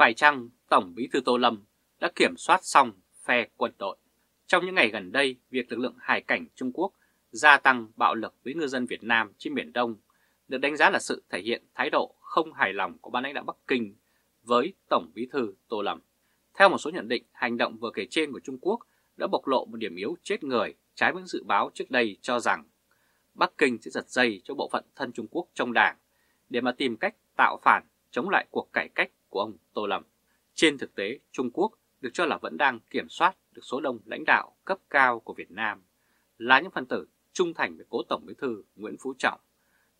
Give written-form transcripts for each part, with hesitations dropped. Phải chăng Tổng Bí thư Tô Lâm đã kiểm soát xong phe quân đội? Trong những ngày gần đây, việc lực lượng hải cảnh Trung Quốc gia tăng bạo lực với ngư dân Việt Nam trên Biển Đông được đánh giá là sự thể hiện thái độ không hài lòng của ban lãnh đạo Bắc Kinh với Tổng Bí thư Tô Lâm. Theo một số nhận định, hành động vừa kể trên của Trung Quốc đã bộc lộ một điểm yếu chết người, trái với dự báo trước đây cho rằng Bắc Kinh sẽ giật dây cho bộ phận thân Trung Quốc trong đảng để mà tìm cách tạo phản chống lại cuộc cải cách của ông Tô Lâm. Trên thực tế, Trung Quốc được cho là vẫn đang kiểm soát được số đông lãnh đạo cấp cao của Việt Nam là những phần tử trung thành với cố Tổng Bí thư Nguyễn Phú Trọng,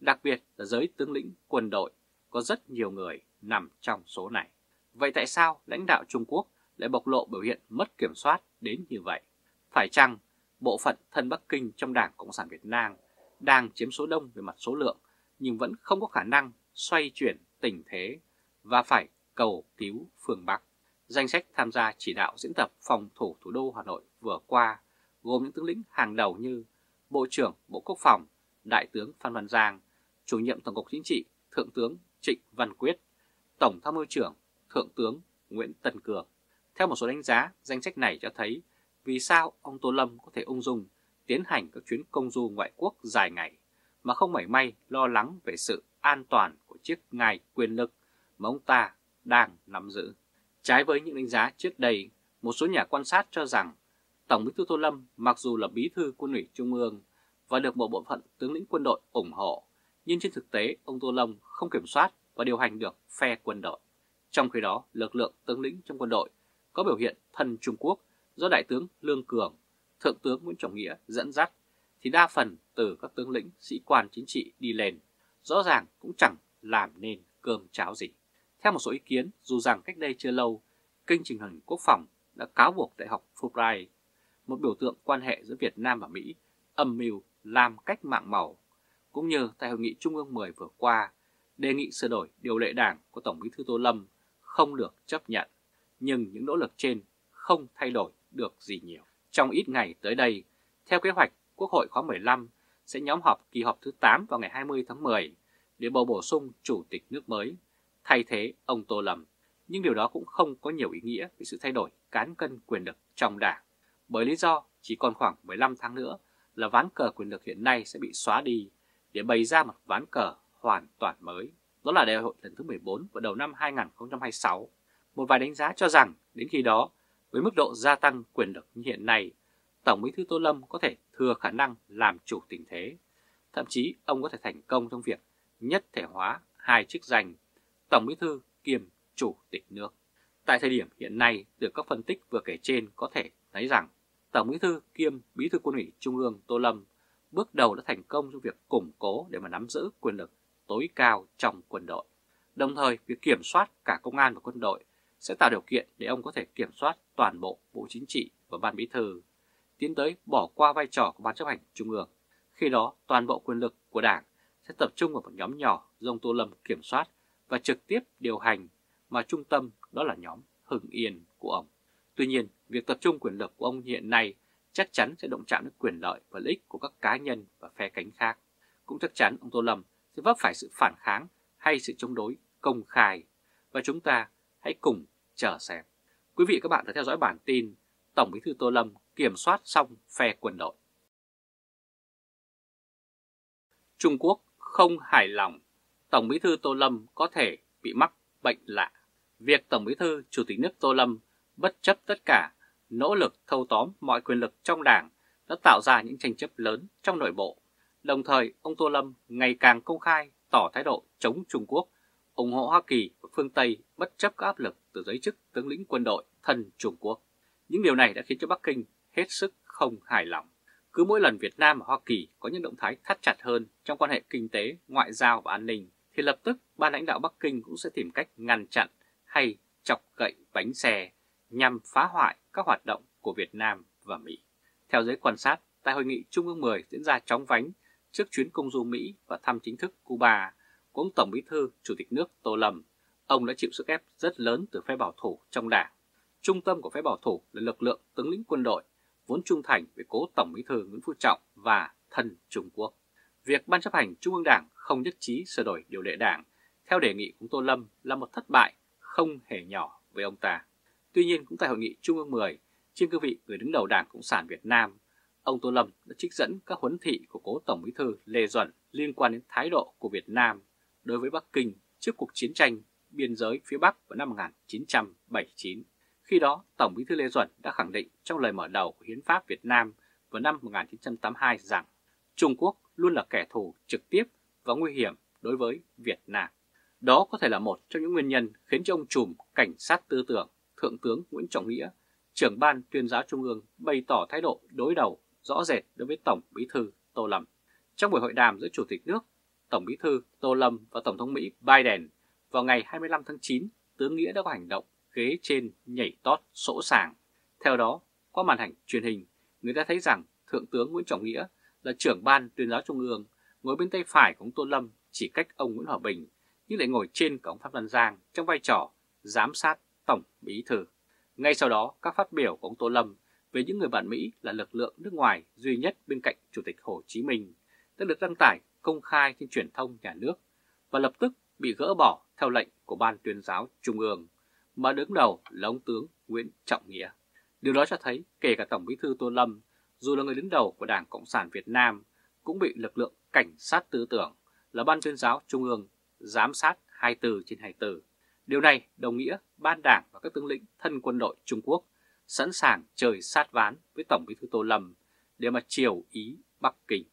đặc biệt là giới tướng lĩnh quân đội, có rất nhiều người nằm trong số này. Vậy tại sao lãnh đạo Trung Quốc lại bộc lộ biểu hiện mất kiểm soát đến như vậy? Phải chăng bộ phận thân Bắc Kinh trong Đảng Cộng sản Việt Nam đang chiếm số đông về mặt số lượng nhưng vẫn không có khả năng xoay chuyển tình thế và phải cầu cứu phương Bắc? Danh sách tham gia chỉ đạo diễn tập phòng thủ thủ đô Hà Nội vừa qua gồm những tướng lĩnh hàng đầu như Bộ trưởng Bộ Quốc phòng Đại tướng Phan Văn Giang, Chủ nhiệm Tổng cục Chính trị Thượng tướng Trịnh Văn Quyết, Tổng tham mưu trưởng Thượng tướng Nguyễn Tấn Cường. Theo một số đánh giá, danh sách này cho thấy vì sao ông Tô Lâm có thể ung dung tiến hành các chuyến công du ngoại quốc dài ngày mà không mảy may lo lắng về sự an toàn của chiếc ngai quyền lực mà ông ta đang nắm giữ. Trái với những đánh giá trước đây, một số nhà quan sát cho rằng Tổng Bí thư Tô Lâm mặc dù là bí thư Quân ủy Trung ương và được một bộ phận tướng lĩnh quân đội ủng hộ, nhưng trên thực tế ông Tô Lâm không kiểm soát và điều hành được phe quân đội. Trong khi đó, lực lượng tướng lĩnh trong quân đội có biểu hiện thân Trung Quốc do Đại tướng Lương Cường, Thượng tướng Nguyễn Trọng Nghĩa dẫn dắt thì đa phần từ các tướng lĩnh sĩ quan chính trị đi lên, rõ ràng cũng chẳng làm nên cơm cháo gì. Theo một số ý kiến, dù rằng cách đây chưa lâu, kênh truyền hình quốc phòng đã cáo buộc Đại học Fulbright, một biểu tượng quan hệ giữa Việt Nam và Mỹ, âm mưu làm cách mạng màu, cũng như tại Hội nghị Trung ương 10 vừa qua, đề nghị sửa đổi điều lệ đảng của Tổng Bí thư Tô Lâm không được chấp nhận. Nhưng những nỗ lực trên không thay đổi được gì nhiều. Trong ít ngày tới đây, theo kế hoạch, Quốc hội khóa 15 sẽ nhóm họp kỳ họp thứ 8 vào ngày 20 tháng 10 để bầu bổ sung Chủ tịch nước mới, thay thế ông Tô Lâm. Nhưng điều đó cũng không có nhiều ý nghĩa về sự thay đổi cán cân quyền lực trong đảng, bởi lý do chỉ còn khoảng 15 tháng nữa là ván cờ quyền lực hiện nay sẽ bị xóa đi để bày ra một ván cờ hoàn toàn mới. Đó là đại hội lần thứ 14 vào đầu năm 2026. Một vài đánh giá cho rằng đến khi đó, với mức độ gia tăng quyền lực như hiện nay, Tổng Bí thư Tô Lâm có thể thừa khả năng làm chủ tình thế. Thậm chí ông có thể thành công trong việc nhất thể hóa hai chức danh Tổng Bí thư kiêm Chủ tịch nước. Tại thời điểm hiện nay, từ các phân tích vừa kể trên có thể thấy rằng Tổng Bí thư kiêm Bí thư Quân ủy Trung ương Tô Lâm bước đầu đã thành công trong việc củng cố để mà nắm giữ quyền lực tối cao trong quân đội. Đồng thời, việc kiểm soát cả công an và quân đội sẽ tạo điều kiện để ông có thể kiểm soát toàn bộ Bộ Chính trị và Ban Bí thư, tiến tới bỏ qua vai trò của Ban Chấp hành Trung ương. Khi đó, toàn bộ quyền lực của Đảng sẽ tập trung vào một nhóm nhỏ do ông Tô Lâm kiểm soát và trực tiếp điều hành, mà trung tâm đó là nhóm Hưng Yên của ông. Tuy nhiên, việc tập trung quyền lực của ông hiện nay chắc chắn sẽ động chạm đến quyền lợi và lợi ích của các cá nhân và phe cánh khác. Cũng chắc chắn ông Tô Lâm sẽ vấp phải sự phản kháng hay sự chống đối công khai. Và chúng ta hãy cùng chờ xem. Quý vị và các bạn đã theo dõi bản tin Tổng Bí thư Tô Lâm kiểm soát xong phe quân đội. Trung Quốc không hài lòng, Tổng Bí thư Tô Lâm có thể bị mắc bệnh lạ. Việc Tổng Bí thư Chủ tịch nước Tô Lâm bất chấp tất cả nỗ lực thâu tóm mọi quyền lực trong đảng đã tạo ra những tranh chấp lớn trong nội bộ. Đồng thời, ông Tô Lâm ngày càng công khai tỏ thái độ chống Trung Quốc, ủng hộ Hoa Kỳ và phương Tây bất chấp các áp lực từ giới chức tướng lĩnh quân đội thân Trung Quốc. Những điều này đã khiến cho Bắc Kinh hết sức không hài lòng. Cứ mỗi lần Việt Nam và Hoa Kỳ có những động thái thắt chặt hơn trong quan hệ kinh tế, ngoại giao và an ninh, thì lập tức ban lãnh đạo Bắc Kinh cũng sẽ tìm cách ngăn chặn hay chọc gậy bánh xe nhằm phá hoại các hoạt động của Việt Nam và Mỹ. Theo giới quan sát, tại Hội nghị Trung ương 10 diễn ra chóng vánh trước chuyến công du Mỹ và thăm chính thức Cuba của ông Tổng Bí thư Chủ tịch nước Tô Lâm, ông đã chịu sức ép rất lớn từ phe bảo thủ trong đảng. Trung tâm của phe bảo thủ là lực lượng tướng lĩnh quân đội, vốn trung thành với cố Tổng Bí thư Nguyễn Phú Trọng và thân Trung Quốc. Việc Ban Chấp hành Trung ương Đảng không nhất trí sửa đổi điều lệ đảng theo đề nghị của Tô Lâm là một thất bại không hề nhỏ với ông ta. Tuy nhiên, cũng tại Hội nghị Trung ương 10, trên cương vị người đứng đầu Đảng Cộng sản Việt Nam, ông Tô Lâm đã trích dẫn các huấn thị của cố Tổng Bí thư Lê Duẩn liên quan đến thái độ của Việt Nam đối với Bắc Kinh trước cuộc chiến tranh biên giới phía Bắc vào năm 1979. Khi đó, Tổng Bí thư Lê Duẩn đã khẳng định trong lời mở đầu của Hiến pháp Việt Nam vào năm 1982 rằng Trung Quốc luôn là kẻ thù trực tiếp và nguy hiểm đối với Việt Nam. Đó có thể là một trong những nguyên nhân khiến cho ông trùm cảnh sát tư tưởng Thượng tướng Nguyễn Trọng Nghĩa, trưởng ban tuyên giáo Trung ương, bày tỏ thái độ đối đầu rõ rệt đối với Tổng Bí thư Tô Lâm. Trong buổi hội đàm giữa Chủ tịch nước, Tổng Bí thư Tô Lâm và Tổng thống Mỹ Biden vào ngày 25 tháng 9, tướng Nghĩa đã có hành động ghế trên nhảy tót sỗ sàng. Theo đó, qua màn ảnh truyền hình, người ta thấy rằng Thượng tướng Nguyễn Trọng Nghĩa là trưởng ban tuyên giáo Trung ương, ngồi bên tay phải của ông Tô Lâm chỉ cách ông Nguyễn Hòa Bình, nhưng lại ngồi trên của ông Phan Văn Giang trong vai trò giám sát Tổng Bí thư. Ngay sau đó, các phát biểu của ông Tô Lâm về những người bạn Mỹ là lực lượng nước ngoài duy nhất bên cạnh Chủ tịch Hồ Chí Minh đã được đăng tải công khai trên truyền thông nhà nước và lập tức bị gỡ bỏ theo lệnh của Ban tuyên giáo Trung ương, mà đứng đầu là ông tướng Nguyễn Trọng Nghĩa. Điều đó cho thấy kể cả Tổng Bí thư Tô Lâm, dù là người đứng đầu của Đảng Cộng sản Việt Nam, cũng bị lực lượng cảnh sát tư tưởng là Ban tuyên giáo Trung ương giám sát 24/24. Điều này đồng nghĩa Ban Đảng và các tướng lĩnh thân quân đội Trung Quốc sẵn sàng chơi sát ván với Tổng Bí thư Tô Lâm để mà chiều ý Bắc Kinh.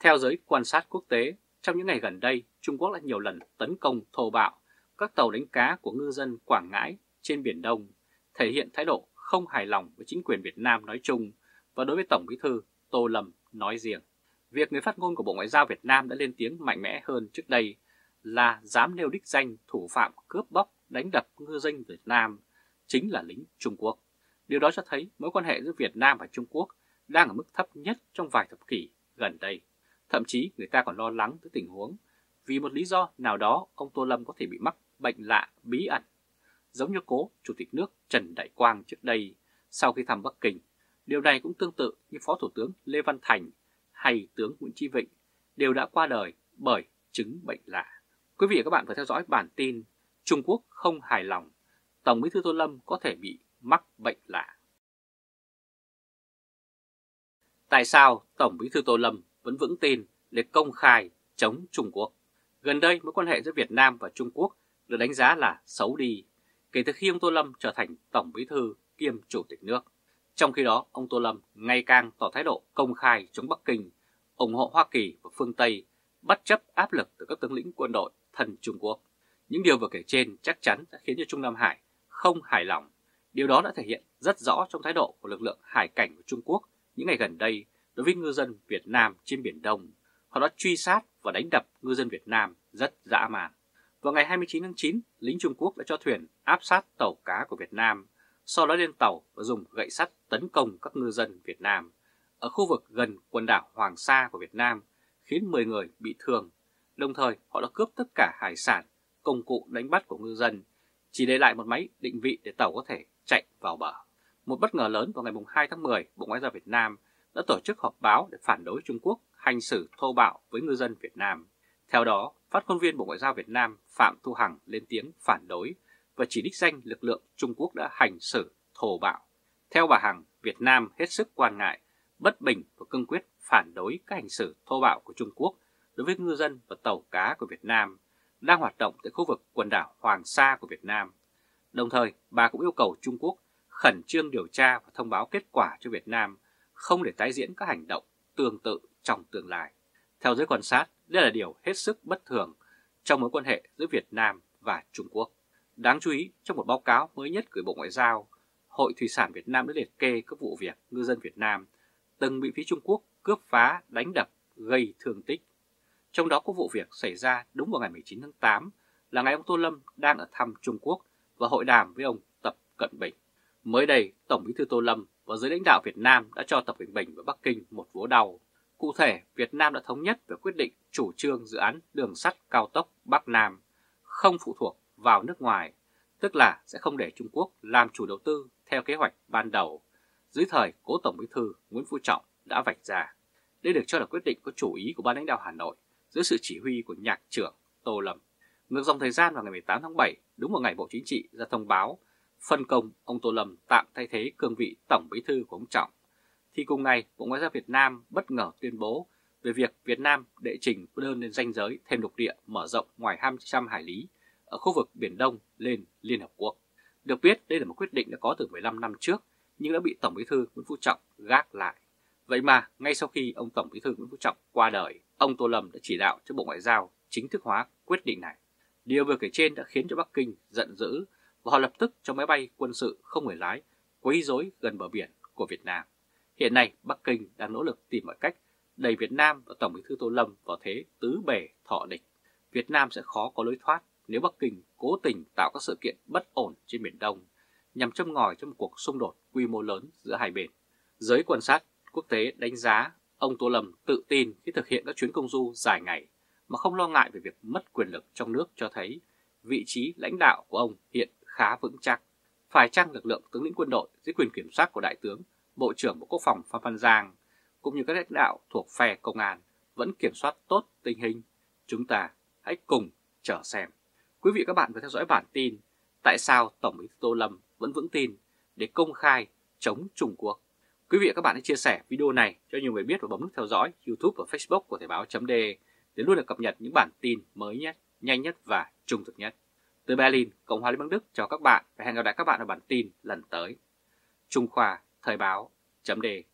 Theo giới quan sát quốc tế, trong những ngày gần đây, Trung Quốc đã nhiều lần tấn công thô bạo các tàu đánh cá của ngư dân Quảng Ngãi trên Biển Đông, thể hiện thái độ không hài lòng với chính quyền Việt Nam nói chung và đối với Tổng Bí thư Tô Lâm nói riêng. Việc người phát ngôn của Bộ Ngoại giao Việt Nam đã lên tiếng mạnh mẽ hơn trước đây là dám nêu đích danh thủ phạm cướp bóc đánh đập ngư dân Việt Nam chính là lính Trung Quốc. Điều đó cho thấy mối quan hệ giữa Việt Nam và Trung Quốc đang ở mức thấp nhất trong vài thập kỷ gần đây. Thậm chí người ta còn lo lắng tới tình huống vì một lý do nào đó ông Tô Lâm có thể bị mắc bệnh lạ bí ẩn, giống như cố Chủ tịch nước Trần Đại Quang trước đây sau khi thăm Bắc Kinh. Điều này cũng tương tự như Phó Thủ tướng Lê Văn Thành hay tướng Nguyễn Chí Vĩnh đều đã qua đời bởi chứng bệnh lạ. Quý vị và các bạn phải theo dõi bản tin Trung Quốc không hài lòng, Tổng Bí thư Tô Lâm có thể bị mắc bệnh lạ. Tại sao Tổng Bí thư Tô Lâm vẫn vững tin để công khai chống Trung Quốc? Gần đây, mối quan hệ giữa Việt Nam và Trung Quốc được đánh giá là xấu đi kể từ khi ông Tô Lâm trở thành Tổng Bí thư kiêm Chủ tịch nước. Trong khi đó, ông Tô Lâm ngày càng tỏ thái độ công khai chống Bắc Kinh, ủng hộ Hoa Kỳ và phương Tây, bất chấp áp lực từ các tướng lĩnh quân đội thân Trung Quốc. Những điều vừa kể trên chắc chắn đã khiến cho Trung Nam Hải không hài lòng. Điều đó đã thể hiện rất rõ trong thái độ của lực lượng hải cảnh của Trung Quốc những ngày gần đây đối với ngư dân Việt Nam trên Biển Đông. Họ đã truy sát và đánh đập ngư dân Việt Nam rất dã man. Vào ngày 29 tháng 9, lính Trung Quốc đã cho thuyền áp sát tàu cá của Việt Nam, sau đó lên tàu và dùng gậy sắt tấn công các ngư dân Việt Nam ở khu vực gần quần đảo Hoàng Sa của Việt Nam, khiến 10 người bị thương. Đồng thời, họ đã cướp tất cả hải sản, công cụ đánh bắt của ngư dân, chỉ để lại một máy định vị để tàu có thể chạy vào bờ. Một bất ngờ lớn vào ngày 2 tháng 10, Bộ Ngoại giao Việt Nam đã tổ chức họp báo để phản đối Trung Quốc hành xử thô bạo với ngư dân Việt Nam. Theo đó, phát ngôn viên Bộ Ngoại giao Việt Nam Phạm Thu Hằng lên tiếng phản đối và chỉ đích danh lực lượng Trung Quốc đã hành xử thô bạo. Theo bà Hằng, Việt Nam hết sức quan ngại, bất bình và cương quyết phản đối các hành xử thô bạo của Trung Quốc đối với ngư dân và tàu cá của Việt Nam đang hoạt động tại khu vực quần đảo Hoàng Sa của Việt Nam. Đồng thời, bà cũng yêu cầu Trung Quốc khẩn trương điều tra và thông báo kết quả cho Việt Nam, không để tái diễn các hành động tương tự trong tương lai. Theo giới quan sát, đây là điều hết sức bất thường trong mối quan hệ giữa Việt Nam và Trung Quốc. Đáng chú ý, trong một báo cáo mới nhất gửi Bộ Ngoại giao, Hội Thủy sản Việt Nam đã liệt kê các vụ việc ngư dân Việt Nam từng bị phía Trung Quốc cướp phá, đánh đập, gây thương tích. Trong đó có vụ việc xảy ra đúng vào ngày 19 tháng 8 là ngày ông Tô Lâm đang ở thăm Trung Quốc và hội đàm với ông Tập Cận Bình. Mới đây, Tổng Bí thư Tô Lâm và giới lãnh đạo Việt Nam đã cho Tập Cận Bình và Bắc Kinh một vố đau. Cụ thể, Việt Nam đã thống nhất về quyết định chủ trương dự án đường sắt cao tốc Bắc Nam không phụ thuộc vào nước ngoài, tức là sẽ không để Trung Quốc làm chủ đầu tư theo kế hoạch ban đầu dưới thời cố Tổng Bí thư Nguyễn Phú Trọng đã vạch ra. Đây được cho là quyết định có chủ ý của ban lãnh đạo Hà Nội dưới sự chỉ huy của nhạc trưởng Tô Lâm. Ngược dòng thời gian vào ngày 18 tháng 7, đúng vào ngày Bộ Chính trị ra thông báo phân công ông Tô Lâm tạm thay thế cương vị Tổng Bí thư của ông Trọng, thì cùng ngày Bộ Ngoại giao Việt Nam bất ngờ tuyên bố về việc Việt Nam đệ trình đơn lên ranh giới thêm lục địa mở rộng ngoài 200 hải lý ở khu vực Biển Đông lên Liên Hợp Quốc. Được biết, đây là một quyết định đã có từ 15 năm trước nhưng đã bị Tổng Bí thư Nguyễn Phú Trọng gác lại. Vậy mà, ngay sau khi ông Tổng Bí thư Nguyễn Phú Trọng qua đời, ông Tô Lâm đã chỉ đạo cho Bộ Ngoại giao chính thức hóa quyết định này. Điều vừa kể trên đã khiến cho Bắc Kinh giận dữ và họ lập tức cho máy bay quân sự không người lái quấy rối gần bờ biển của Việt Nam. Hiện nay, Bắc Kinh đang nỗ lực tìm mọi cách đẩy Việt Nam và Tổng Bí thư Tô Lâm vào thế tứ bề thọ địch. Việt Nam sẽ khó có lối thoát nếu Bắc Kinh cố tình tạo các sự kiện bất ổn trên Biển Đông nhằm châm ngòi cho một cuộc xung đột quy mô lớn giữa hai bên. Giới quan sát quốc tế đánh giá ông Tô Lâm tự tin khi thực hiện các chuyến công du dài ngày mà không lo ngại về việc mất quyền lực trong nước, cho thấy vị trí lãnh đạo của ông hiện khá vững chắc. Phải chăng lực lượng tướng lĩnh quân đội dưới quyền kiểm soát của Đại tướng, Bộ trưởng Bộ Quốc phòng Phan Văn Giang cũng như các lãnh đạo thuộc phe công an vẫn kiểm soát tốt tình hình? Chúng ta hãy cùng chờ xem. Quý vị và các bạn vừa theo dõi bản tin Tại sao Tổng Bí thư Tô Lâm vẫn vững tin để công khai chống Trung Quốc. Quý vị và các bạn hãy chia sẻ video này cho nhiều người biết và bấm nút theo dõi YouTube và Facebook của thoibao.de để luôn được cập nhật những bản tin mới nhất, nhanh nhất và trung thực nhất. Từ Berlin, Cộng hòa Liên bang Đức chào các bạn và hẹn gặp lại các bạn ở bản tin lần tới. Trung Khoa, thoibao.de